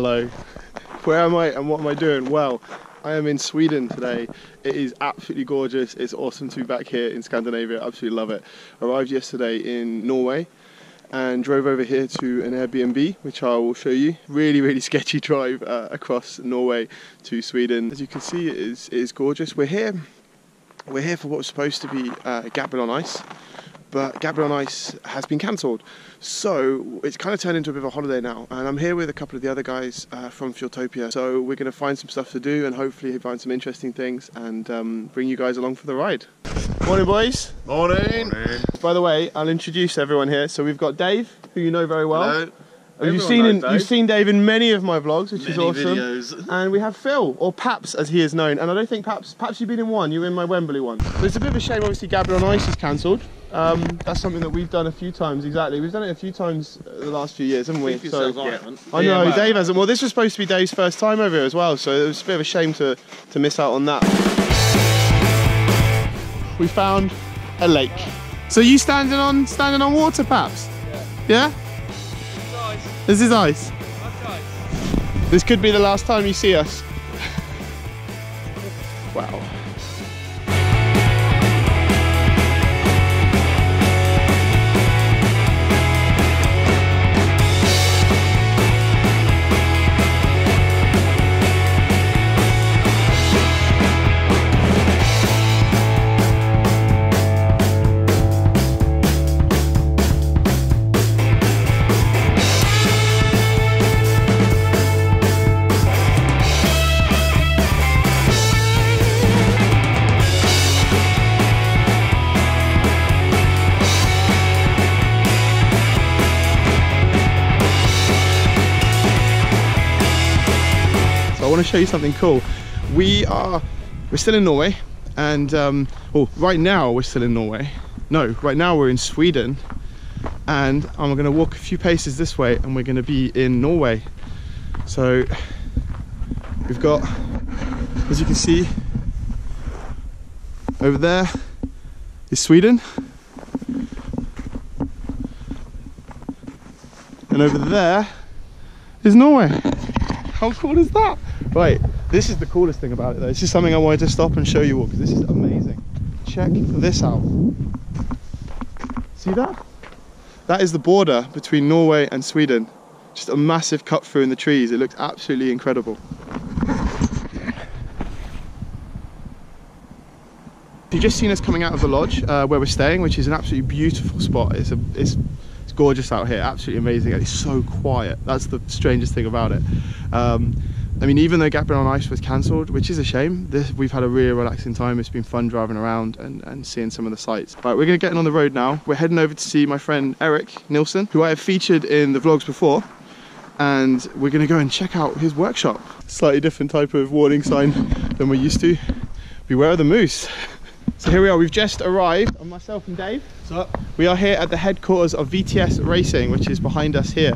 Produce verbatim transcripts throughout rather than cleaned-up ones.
Hello. Where am I and what am I doing? Well, I am in Sweden today. It is absolutely gorgeous. It's awesome to be back here in Scandinavia. Absolutely love it. Arrived yesterday in Norway and drove over here to an Airbnb, which I will show you. Really, really sketchy drive uh, across Norway to Sweden. As you can see, it is, it is gorgeous. We're here. We're here for what was supposed to be uh, Gatebil on ice, but Gatebil on ice has been cancelled. So it's kind of turned into a bit of a holiday now, and I'm here with a couple of the other guys uh, from Fjordtopia. So we're going to find some stuff to do and hopefully find some interesting things and um, bring you guys along for the ride. Morning, boys. Morning. Morning. By the way, I'll introduce everyone here. So we've got Dave, who you know very well. Hello. Have you seen in, you've seen Dave in many of my vlogs, which many is awesome. Videos. And we have Phil, or Paps as he is known. And I don't think Paps, Paps you've been in one, you were in my Wembley one. So it's a bit of a shame, obviously Gatebil on ice is cancelled. Um, that's something that we've done a few times, exactly. We've done it a few times the last few years, haven't we? If so, yeah. I haven't. I know, yeah, Dave hasn't. Well, this was supposed to be Dave's first time over here as well, so it was a bit of a shame to, to miss out on that. We found a lake. So you standing on, standing on water, Paps? Yeah? Yeah? This is ice. ice. This could be the last time you see us. Wow. I want to show you something cool. We are, we're still in Norway, and um, well, right now we're still in Norway. No, right now we're in Sweden, and I'm going to walk a few paces this way, and we're going to be in Norway. So we've got, as you can see, over there is Sweden, and over there is Norway. How cool is that? Right, this is the coolest thing about it though. This is something I wanted to stop and show you all because this is amazing. Check this out. See that? That is the border between Norway and Sweden. Just a massive cut through in the trees. It looks absolutely incredible. You've just seen us coming out of the lodge uh, where we're staying, which is an absolutely beautiful spot. It's a, it's, it's gorgeous out here, absolutely amazing. It's so quiet. That's the strangest thing about it. Um, I mean, even though Gatebil on ice was cancelled, which is a shame, this, we've had a really relaxing time. It's been fun driving around and, and seeing some of the sights. Right, we're going to get on the road now. We're heading over to see my friend Erik Nilssen, who I have featured in the vlogs before. And we're going to go and check out his workshop. Slightly different type of warning sign than we're used to. Beware of the moose. So here we are, we've just arrived. I'm myself and Dave. What's up? We are here at the headquarters of V T S Racing, which is behind us here.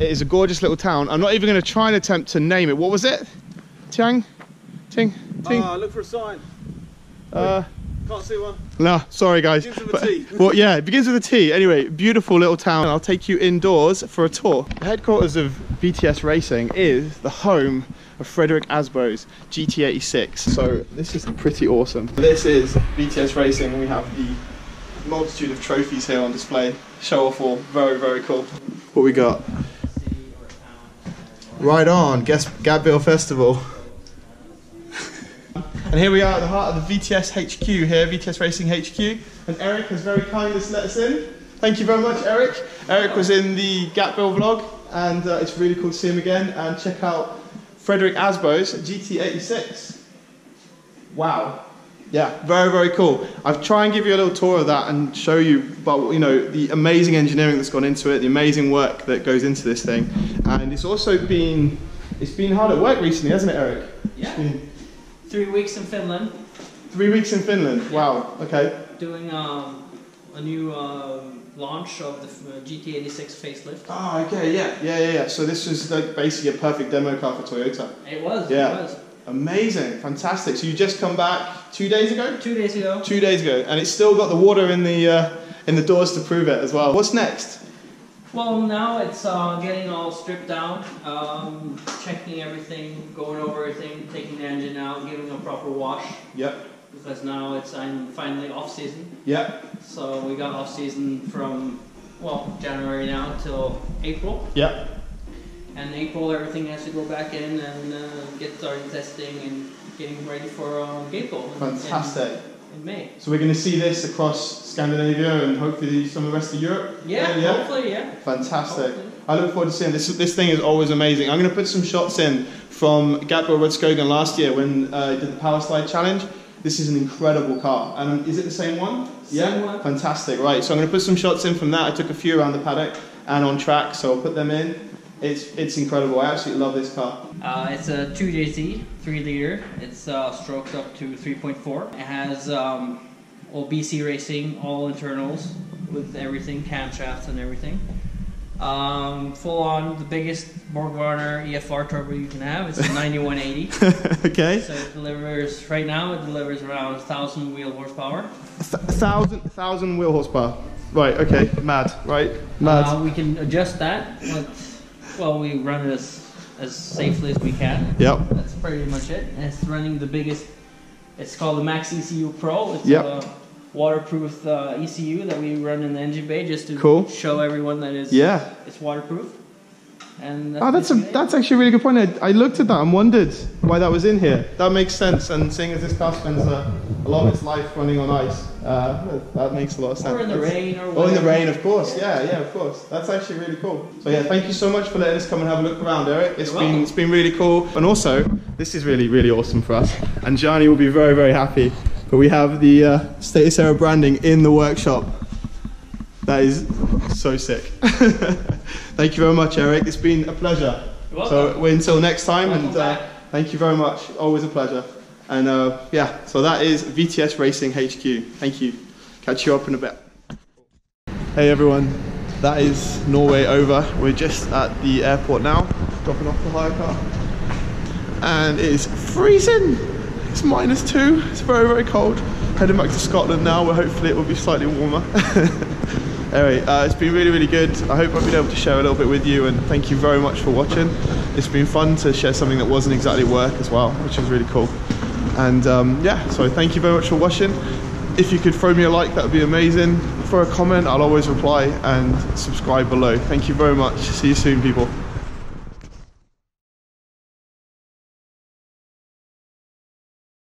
It is a gorgeous little town. I'm not even going to try and attempt to name it. What was it? Tiang? Ting? Ting? Ah, uh, look for a sign. Uh, Can't see one. No, sorry guys. It begins with but, a T. Well, yeah, it begins with a T. Anyway, beautiful little town. I'll take you indoors for a tour. The headquarters of V T S Racing is the home of Frederick Aasbo's G T eighty-six. So this is pretty awesome. This is V T S Racing. We have the multitude of trophies here on display. Show off all. Very, very cool. What we got? Right on, Gatebil Festival. And here we are at the heart of the V T S H Q here, V T S Racing H Q. And Eric has very kindly let us in. Thank you very much, Eric. Eric was in the Gatebil vlog, and uh, it's really cool to see him again. And check out Frederick Aasbo's G T eighty-six. Wow. Yeah, very, very cool. I'll try and give you a little tour of that and show you about, you know, the amazing engineering that's gone into it, the amazing work that goes into this thing. And it's also been, it's been hard at work recently, hasn't it, Eric? Yeah. Been... Three weeks in Finland. Three weeks in Finland, yeah. Wow, okay. Doing um, a new um, launch of the G T eighty-six facelift. Oh, okay, yeah, yeah, yeah, yeah. So this was like basically a perfect demo car for Toyota. It was, yeah. It was. Amazing, fantastic. So you just come back two days ago? Two days ago. Two days ago, and it's still got the water in the uh, in the doors to prove it as well. What's next? Well, now it's uh, getting all stripped down, um, checking everything, going over everything, taking the engine out, giving a proper wash. Yep. Because now it's I'm finally off season. Yep. So we got off season from, well, January now till April. Yep. And April everything has to go back in and uh, get started testing and getting ready for uh, Gatebil. Fantastic. And, in May. So we're going to see this across Scandinavia and hopefully some of the rest of Europe? Yeah, yeah, yeah. Hopefully, yeah. Fantastic. Hopefully. I look forward to seeing this. This thing is always amazing. I'm going to put some shots in from Gabriel Rutskogen last year when uh, he did the Power Slide Challenge. This is an incredible car. And um, is it the same one? Same yeah? one. Fantastic, right. So I'm going to put some shots in from that. I took a few around the paddock and on track, so I'll put them in. It's, it's incredible. I absolutely love this car. Uh, it's a two J C, three liter. It's uh, stroked up to three point four. It has um, all B C racing, all internals with everything, camshafts and everything. Um, full on, the biggest BorgWarner E F R turbo you can have. It's a ninety-one eighty. Okay. So it delivers, right now it delivers around one thousand wheel horsepower. one thousand wheel horsepower. Right, okay, mad, right, mad. Uh, we can adjust that. But well, we run it as, as safely as we can. Yep. That's pretty much it. And it's running the biggest, it's called the Max E C U Pro. It's yep. a waterproof uh, E C U that we run in the engine bay just to cool. show everyone that it's, yeah. it's waterproof. And that's, oh, that's, a, that's actually a really good point. I, I looked at that and wondered why that was in here. That makes sense. And seeing as this car spends a, a lot of its life running on ice, uh, that makes a lot of sense. Or in the that's, rain or whatever. Or in the rain, of course. Yeah, yeah, of course. That's actually really cool. So yeah, thank you so much for letting us come and have a look around, Eric. It's been, it's been really cool. And also, this is really, really awesome for us. And Gianni will be very, very happy. But we have the uh, Status Error branding in the workshop. That is so sick. Thank you very much, Eric. It's been a pleasure. You're welcome. So until next time, welcome and uh, thank you very much. Always a pleasure. And uh, yeah, so that is V T S Racing H Q. Thank you. Catch you up in a bit. Hey everyone, that is Norway over. We're just at the airport now, dropping off the hire car. And it is freezing. It's minus two. It's very, very cold. Heading back to Scotland now, where hopefully it will be slightly warmer. Anyway, uh, it's been really, really good. I hope I've been able to share a little bit with you, and thank you very much for watching. It's been fun to share something that wasn't exactly work as well, which is really cool. And um, yeah, so thank you very much for watching. If you could throw me a like, that would be amazing. For a comment, I'll always reply, and subscribe below. Thank you very much. See you soon, people.